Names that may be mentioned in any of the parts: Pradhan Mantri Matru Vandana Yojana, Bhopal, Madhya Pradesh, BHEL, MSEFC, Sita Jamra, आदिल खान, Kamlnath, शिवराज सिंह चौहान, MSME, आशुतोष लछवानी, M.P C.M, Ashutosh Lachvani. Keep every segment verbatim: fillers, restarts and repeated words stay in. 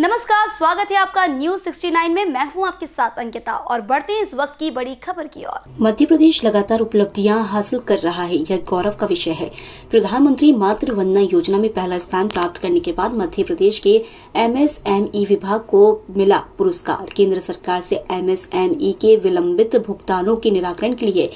नमस्कार, स्वागत है आपका न्यूज उनहत्तर में। मैं हूं आपके साथ अंकिता और बढ़ते हैं इस वक्त की बड़ी खबर की ओर। मध्य प्रदेश लगातार उपलब्धियां हासिल कर रहा है, यह गौरव का विषय है। प्रधानमंत्री मातृ वंदना योजना में पहला स्थान प्राप्त करने के बाद मध्य प्रदेश के एमएसएमई विभाग को मिला पुरस्कार। केंद्र सरकार से एमएसएमई के विलंबित भुगतानों के निराकरण के लिए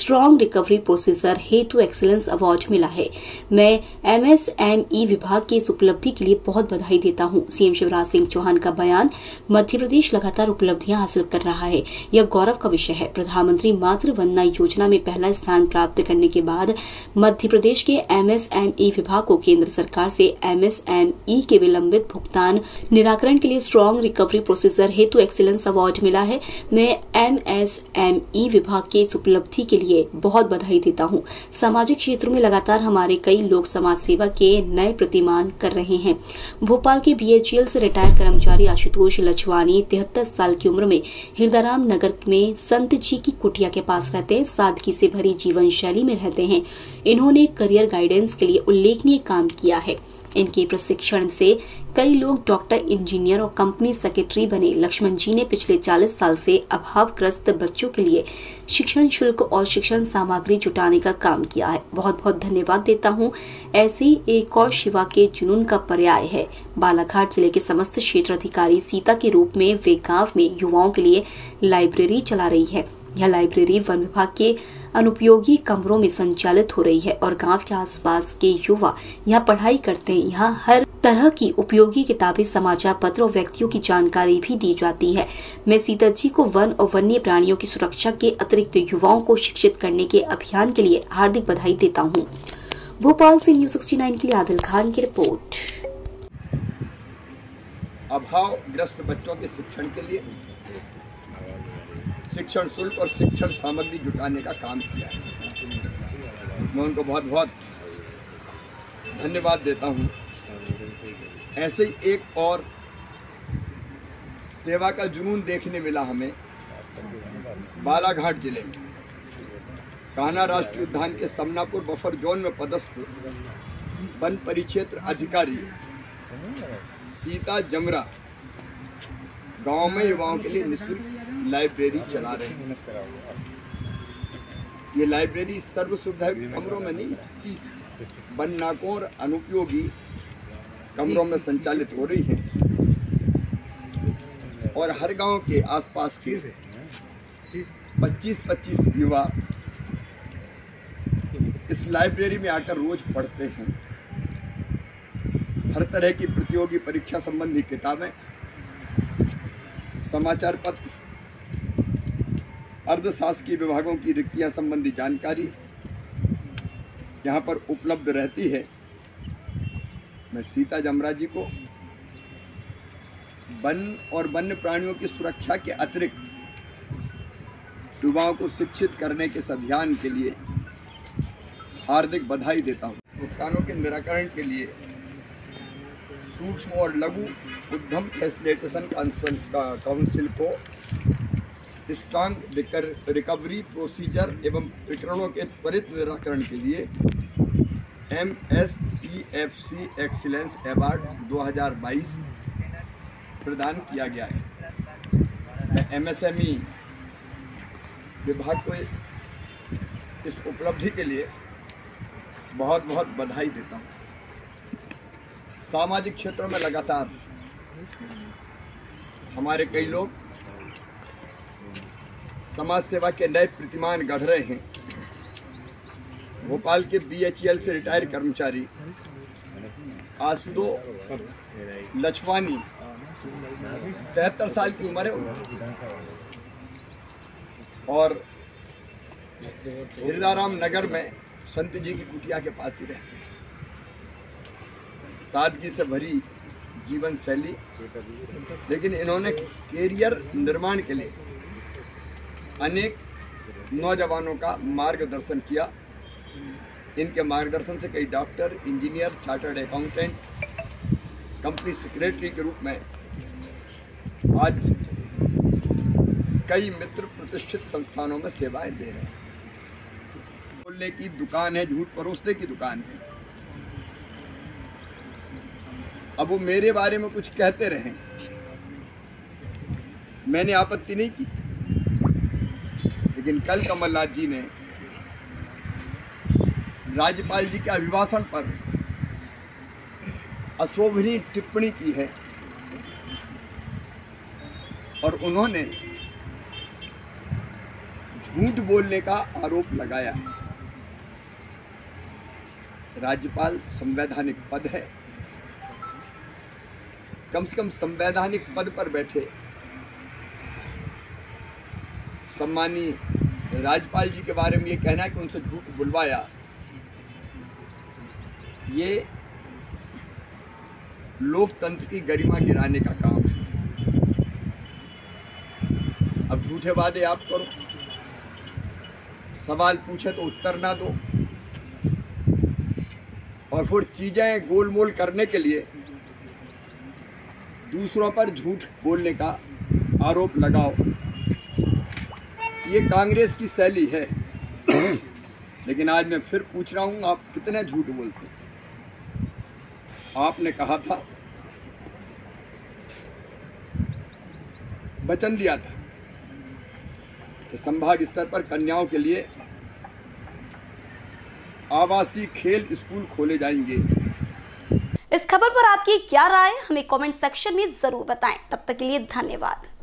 स्ट्रांग रिकवरी प्रोसीजर हेतु एक्सीलेंस अवार्ड मिला है। मैं एमएसएमई विभाग की इस उपलब्धि के लिए बहुत बधाई देता हूँ। सीएम शिवराज सिंह चौहान का बयान। मध्य प्रदेश लगातार उपलब्धियां हासिल कर रहा है, यह गौरव का विषय है। प्रधानमंत्री मातृ वंदना योजना में पहला स्थान प्राप्त करने के बाद मध्य प्रदेश के एमएसएमई विभाग को केंद्र सरकार से एमएसएमई के विलंबित भुगतान निराकरण के लिए स्ट्रांग रिकवरी प्रोसीजर हेतु एक्सीलेंस अवार्ड मिला है। मैं एमएसएमई विभाग के इस उपलब्धि के लिए बहुत बधाई देता हूँ। सामाजिक क्षेत्रों में लगातार हमारे कई लोग समाज सेवा के नए प्रतिमान कर रहे हैं। भोपाल के बीएचईएल से रिटायर कर्मचारी आशुतोष लछवानी तिहत्तर साल की उम्र में हृदयराम नगर में संत जी की कुटिया के पास रहते हैं। सादगी से भरी जीवन शैली में रहते हैं। इन्होंने करियर गाइडेंस के लिए उल्लेखनीय काम किया है। इनके प्रशिक्षण से कई लोग डॉक्टर, इंजीनियर और कंपनी सेक्रेटरी बने। लक्ष्मण जी ने पिछले चालीस साल से अभावग्रस्त बच्चों के लिए शिक्षण शुल्क और शिक्षण सामग्री जुटाने का काम किया है। बहुत बहुत धन्यवाद देता हूं। ऐसे एक और शिवा के जुनून का पर्याय है। बालाघाट जिले के समस्त क्षेत्र अधिकारी सीता के रूप में वे गांव में युवाओं के लिए लाइब्रेरी चला रही है। यह लाइब्रेरी वन विभाग के अनुपयोगी कमरों में संचालित हो रही है और गांव के आसपास के युवा यहाँ पढ़ाई करते हैं। यहाँ हर तरह की उपयोगी किताबें, समाचार पत्र और व्यक्तियों की जानकारी भी दी जाती है। मैं सीता जी को वन और वन्य प्राणियों की सुरक्षा के अतिरिक्त युवाओं को शिक्षित करने के अभियान के लिए हार्दिक बधाई देता हूँ। भोपाल से न्यूज उनहत्तर के लिए आदिल खान की रिपोर्ट। अभावग्रस्त बच्चों के शिक्षण के लिए शिक्षण शुल्क और शिक्षण सामग्री जुटाने का काम किया है। मैं उनको बहुत बहुत धन्यवाद देता हूं। ऐसे ही एक और सेवा का जुनून देखने मिला हमें बालाघाट जिले में। कान्हा राष्ट्रीय उद्यान के समनापुर बफर जोन में पदस्थ वन परिक्षेत्र अधिकारी सीता जमरा गांव में युवाओं के लिए निःशुल्क लाइब्रेरी चला रहे हैं। ये लाइब्रेरी सर्व सुविधा कमरों में नहीं, वन नाकों और अनुपयोगी कमरों में संचालित हो रही है और हर गांव के आसपास के पच्चीस पच्चीस युवा इस लाइब्रेरी में आकर रोज पढ़ते हैं। हर तरह की प्रतियोगी परीक्षा संबंधी किताबें, समाचार पत्र, अर्धशासकीय विभागों की रिक्तियां संबंधी जानकारी यहाँ पर उपलब्ध रहती है। मैं सीता जमरा जी को वन और वन्य प्राणियों की सुरक्षा के अतिरिक्त युवाओं को शिक्षित करने के इस अभियान के लिए हार्दिक बधाई देता हूँ। भुगतानों के निराकरण के लिए सूक्ष्म और लघु उद्यम फैसिलिटेशन काउंसिल को स्ट्रांग रिकवरी प्रोसीजर एवं प्रकरणों के त्वरित निराकरण के लिए एमएसईएफसी एक्सीलेंस अवार्ड दो हज़ार बाईस प्रदान किया गया है। मैं एमएसएमई विभाग को इस उपलब्धि के लिए बहुत बहुत बधाई देता हूँ। सामाजिक क्षेत्रों में लगातार हमारे कई लोग समाज सेवा के नए प्रतिमान गढ़ रहे हैं। भोपाल के बीएचईएल से रिटायर कर्मचारी आशुतोष लचवानी तिहत्तर साल की उम्र है और हृदयराम नगर में संत जी की कुटिया के पास ही रहते हैं। सादगी से भरी जीवन शैली, लेकिन इन्होंने कैरियर निर्माण के लिए अनेक नौजवानों का मार्गदर्शन किया। इनके मार्गदर्शन से कई doctor, engineer, chartered accountant, company secretary के रूप में आज कई मित्र प्रतिष्ठित संस्थानों में सेवाएं दे रहे हैं। बोलने की दुकान है, झूठ परोसने की दुकान है। अब वो मेरे बारे में कुछ कहते रहें, मैंने आपत्ति नहीं की। लेकिन कल कमलनाथ जी ने राज्यपाल जी के अभिभाषण पर अशोभनीय टिप्पणी की है और उन्होंने झूठ बोलने का आरोप लगाया है। राज्यपाल संवैधानिक पद है, कम से कम संवैधानिक पद पर बैठे सम्मानीय राज्यपाल जी के बारे में ये कहना है कि उनसे झूठ बुलवाया, ये लोकतंत्र की गरिमा गिराने का काम है। अब झूठे वादे आप करो, सवाल पूछे तो उत्तर ना दो, और फिर चीज़ें गोलमोल करने के लिए दूसरों पर झूठ बोलने का आरोप लगाओ। ये कांग्रेस की शैली है। लेकिन आज मैं फिर पूछ रहा हूँ, आप कितने झूठ बोलते हैं? आपने कहा था, वचन दिया था कि संभाग स्तर पर कन्याओं के लिए आवासीय खेल स्कूल खोले जाएंगे। इस खबर पर आपकी क्या राय है? हमें कमेंट सेक्शन में जरूर बताएं। तब तक के लिए धन्यवाद।